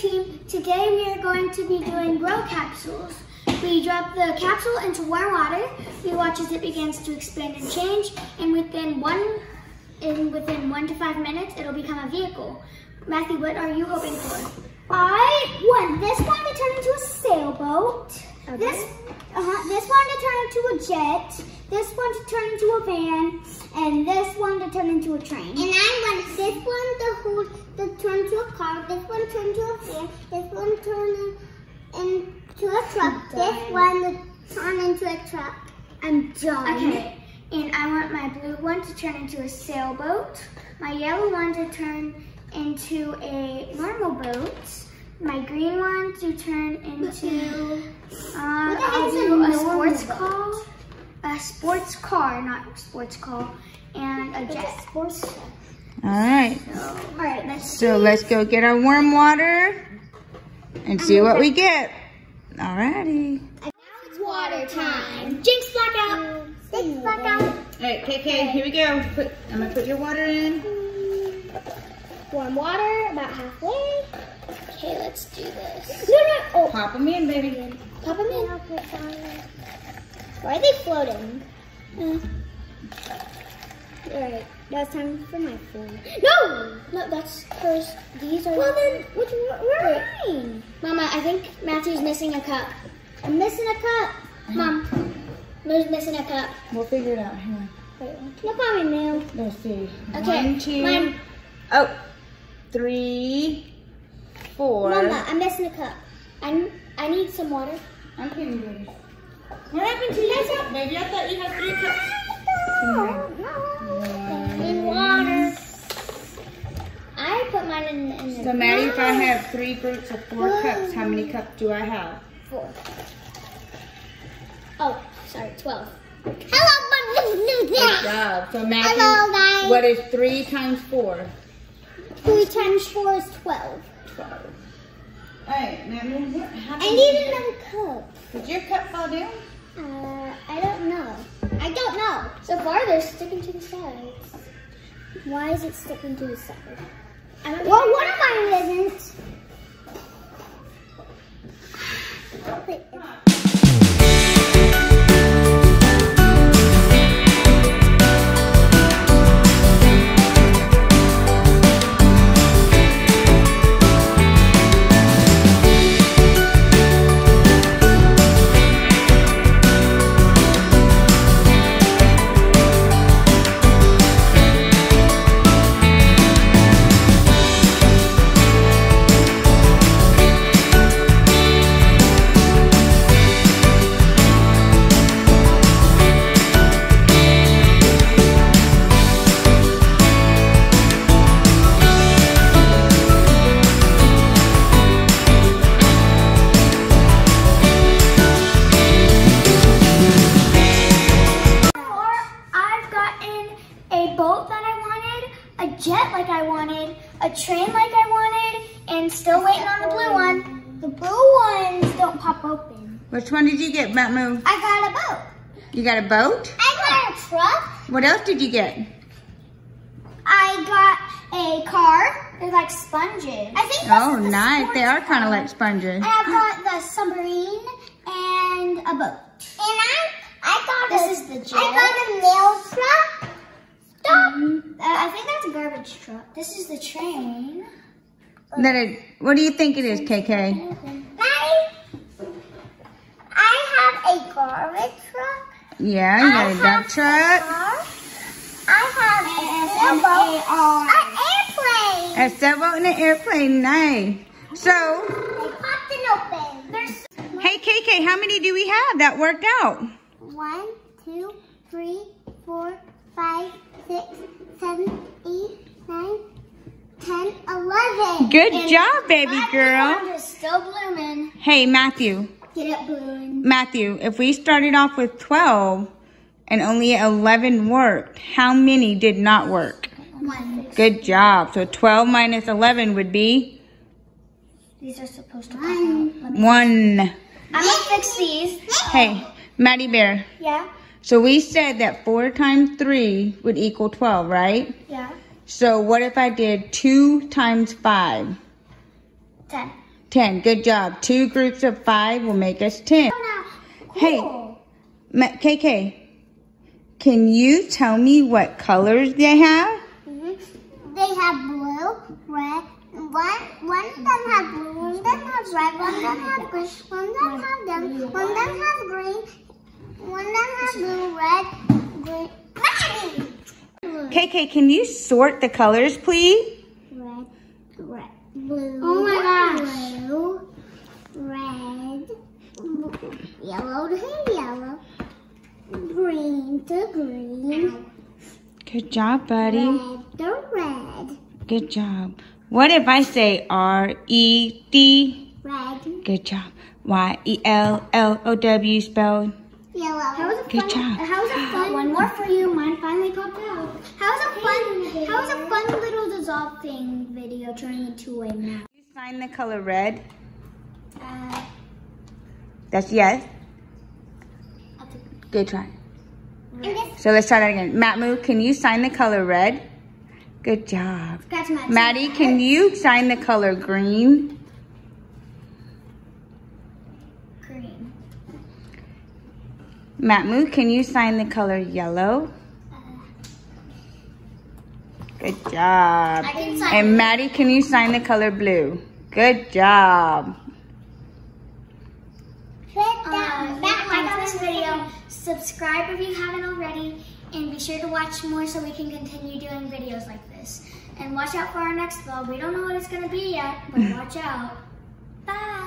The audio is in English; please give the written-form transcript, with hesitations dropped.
team. Today we are going to be doing grow capsules. We drop the capsule into warm water. We watch as it begins to expand and change, and within one to five minutes, it'll become a vehicle. Matthew, what are you hoping for? I want this one to turn into a sailboat. Okay. This one to turn into a jet. This one to turn into a van, and this one to turn into a train. And I want this one to turn into a car. This one to turn into a van. This one to turn into a truck. This one to turn into a truck. I'm done. Okay. And I want my blue one to turn into a sailboat, my yellow one to turn into a normal boat, my green one to turn into a sports car, not sports car, and a jet. Sports car. All right. Let's go get our warm water and see what we get. Alrighty. Now it's water time. Jinx blackout. It's black out. Alright, KK, here we go. I'm gonna put your water in. Warm water, about halfway. Okay, let's do this. No. Oh. Pop them in, baby. Pop them in. Why are they floating? Alright, now it's time for my phone. No, that's hers. These are. Well then, which we're mine. Mama, I think Matthew's missing a cup. I'm missing a cup, Mom. Who's missing a cup? We'll figure it out. Hang on. Wait, no problem, Mel. Let's see. Okay. 1, 2, 3, 4. Mama, I'm missing a cup. I need some water. I'm kidding, baby. What happened to you? Baby, I thought you had 3 cups. No. In water. I put mine in the so, Maddie, if I have 3 groups of 4 cups, how many cups do I have? 4. Oh. Sorry, 12. Hello, Mom. Good job. So, Matthew, hello, guys. What is 3 times 4? 3 times 4 is 12. 12. All right, Matthew. I need another cup. Did your cup fall down? I don't know. So far, they're sticking to the sides. Why is it sticking to the side? Well, one of mine isn't. Jet like I wanted, a train like I wanted, and still waiting on the blue one. The blue ones don't pop open. Which one did you get, Matmu? I got a boat. You got a boat? I got a truck. What else did you get? I got a car. They're like sponges. I think that's the nice. They are kind of like sponges. I got the submarine and a boat. And I got this. I got a mail truck. Stop. I think that's a garbage truck. This is the train. What do you think it is, KK? I have a garbage truck. Yeah, you got a dump truck. I have an airplane. A sailboat and an airplane. Nice. So. They popped it open. Hey, KK, how many do we have that worked out? 1, 2, 3, 4, 5, 6, 7, 8, 9, 10, 11. Good job, baby girl. Still blooming. Hey, Matthew. Get it blooming. Matthew, if we started off with 12 and only 11 worked, how many did not work? 1. Good job. So 12 minus 11 would be. These are supposed to pop out. 1. I'm gonna fix these. Hey, Maddie Bear. Yeah. So we said that 4 times 3 would equal 12, right? Yeah. So what if I did 2 times 5? 10. 10. Good job. 2 groups of 5 will make us 10. Cool. Hey, KK, can you tell me what colors they have? Mm-hmm. They have blue, red, and one of them have blue, one of them has red, one of them have green, one of them have them, one of them have green, one of them have blue, red, green. KK, can you sort the colors, please? Red, red, blue. Oh my gosh. Blue, red, blue, yellow to yellow, green to green. Good job, buddy. Red to red. Good job. What if I say R-E-D? Red. Good job. Y-E-L-L-O-W spelled. Yellow. Good job. How was it fun? One more for you. Mine finally popped out. How was a fun little dissolving video turning into a map? You sign the color red. That's yes. Good try. Red. So let's try that again. Matmu, can you sign the color red? Good job. Maddie, can you sign the color green? Matmu, can you sign the color yellow? Good job. I can sign. And Maddie, can you sign the color blue? Good job. Put that like this video, subscribe if you haven't already, and be sure to watch more so we can continue doing videos like this. And watch out for our next vlog. We don't know what it's going to be yet, but watch out. Bye.